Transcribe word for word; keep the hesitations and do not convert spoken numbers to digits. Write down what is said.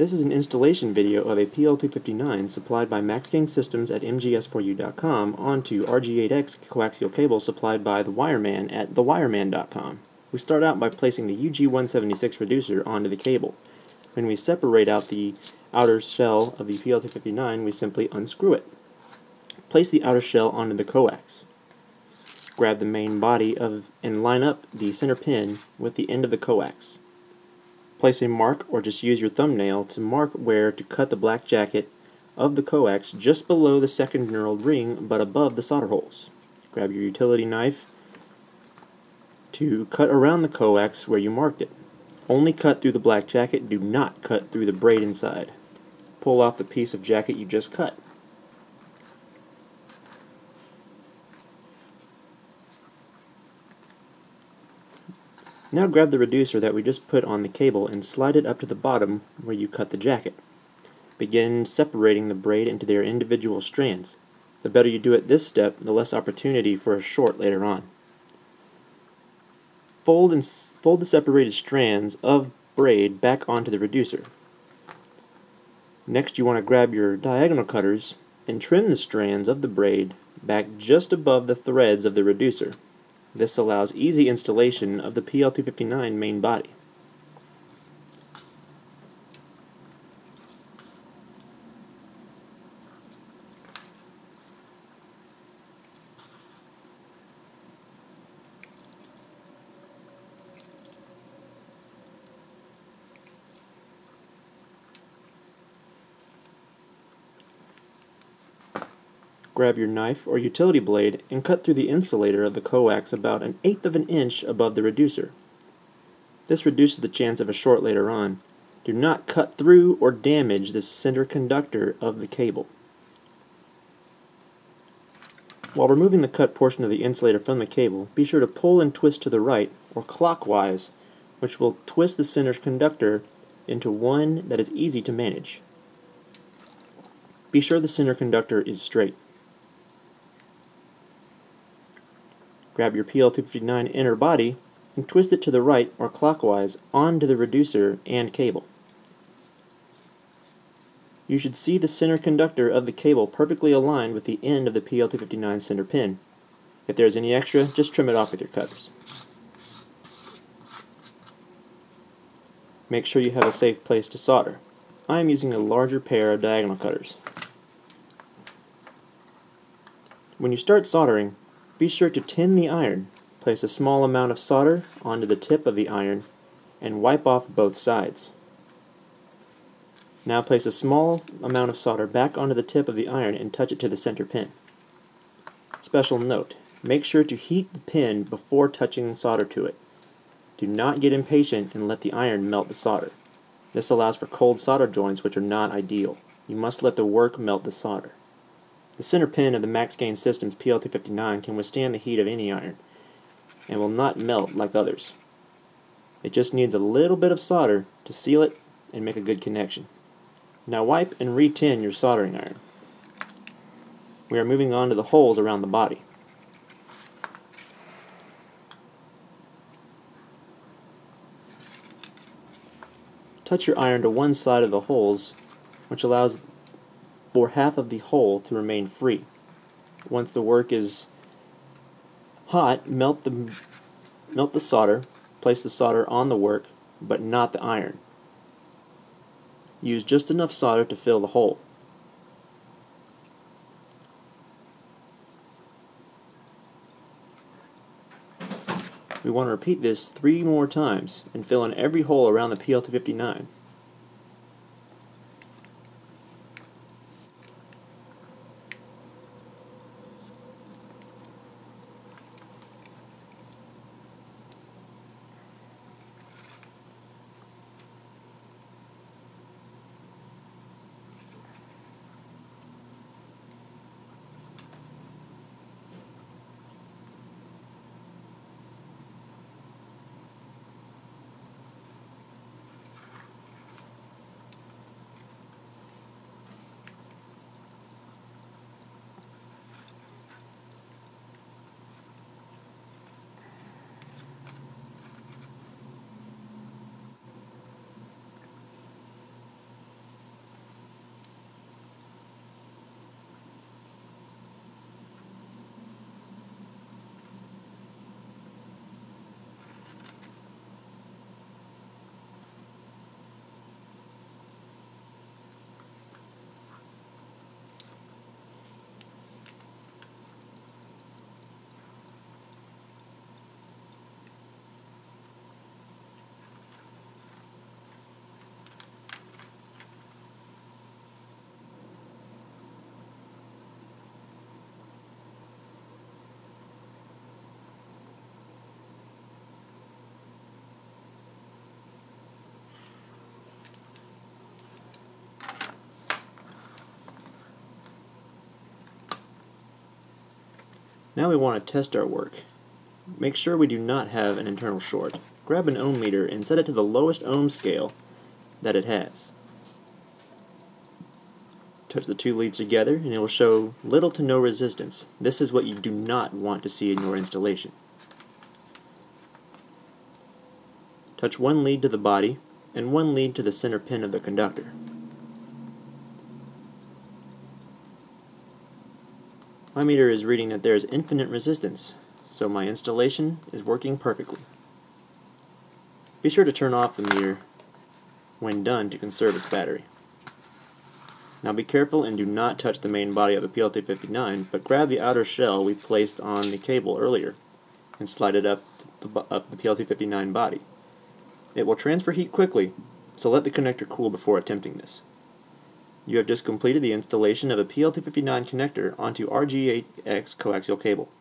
This is an installation video of a P L two fifty-nine supplied by Max Gain Systems at M G S four U dot com onto R G eight X coaxial cable supplied by The Wireman at The Wireman dot com. We start out by placing the U G one seventy-six reducer onto the cable. When we separate out the outer shell of the P L two fifty-nine, we simply unscrew it. Place the outer shell onto the coax. Grab the main body of and line up the center pin with the end of the coax. Place a mark, or just use your thumbnail to mark where to cut the black jacket of the coax just below the second knurled ring but above the solder holes. Grab your utility knife to cut around the coax where you marked it. Only cut through the black jacket, do not cut through the braid inside. Pull off the piece of jacket you just cut. Now grab the reducer that we just put on the cable and slide it up to the bottom where you cut the jacket. Begin separating the braid into their individual strands. The better you do at this step, the less opportunity for a short later on. Fold, and s fold the separated strands of braid back onto the reducer. Next you want to grab your diagonal cutters and trim the strands of the braid back just above the threads of the reducer. This allows easy installation of the P L two fifty-nine main body. Grab your knife or utility blade and cut through the insulator of the coax about an eighth of an inch above the reducer. This reduces the chance of a short later on. Do not cut through or damage the center conductor of the cable. While removing the cut portion of the insulator from the cable, be sure to pull and twist to the right or clockwise, which will twist the center conductor into one that is easy to manage. Be sure the center conductor is straight. Grab your P L two fifty-nine inner body and twist it to the right or clockwise onto the reducer and cable. You should see the center conductor of the cable perfectly aligned with the end of the P L two fifty-nine center pin. If there is any extra, just trim it off with your cutters. Make sure you have a safe place to solder. I am using a larger pair of diagonal cutters. When you start soldering, be sure to tin the iron. Place a small amount of solder onto the tip of the iron and wipe off both sides. Now place a small amount of solder back onto the tip of the iron and touch it to the center pin. Special note, make sure to heat the pin before touching the solder to it. Do not get impatient and let the iron melt the solder. This allows for cold solder joints, which are not ideal. You must let the work melt the solder. The center pin of the Max Gain Systems P L two fifty-nine can withstand the heat of any iron and will not melt like others. It just needs a little bit of solder to seal it and make a good connection. Now wipe and re-tin your soldering iron. We are moving on to the holes around the body. Touch your iron to one side of the holes, which allows for half of the hole to remain free. Once the work is hot, melt the, melt the solder, place the solder on the work, but not the iron. Use just enough solder to fill the hole. We want to repeat this three more times and fill in every hole around the P L two fifty-nine. Now we want to test our work. Make sure we do not have an internal short. Grab an ohm meter and set it to the lowest ohm scale that it has. Touch the two leads together and it will show little to no resistance. This is what you do not want to see in your installation. Touch one lead to the body and one lead to the center pin of the conductor. My meter is reading that there is infinite resistance, so my installation is working perfectly. Be sure to turn off the meter when done to conserve its battery. Now be careful and do not touch the main body of the P L two fifty-nine, but grab the outer shell we placed on the cable earlier and slide it up the, up the P L two fifty-nine body. It will transfer heat quickly, so let the connector cool before attempting this. You have just completed the installation of a P L two fifty-nine connector onto R G eight X coaxial cable.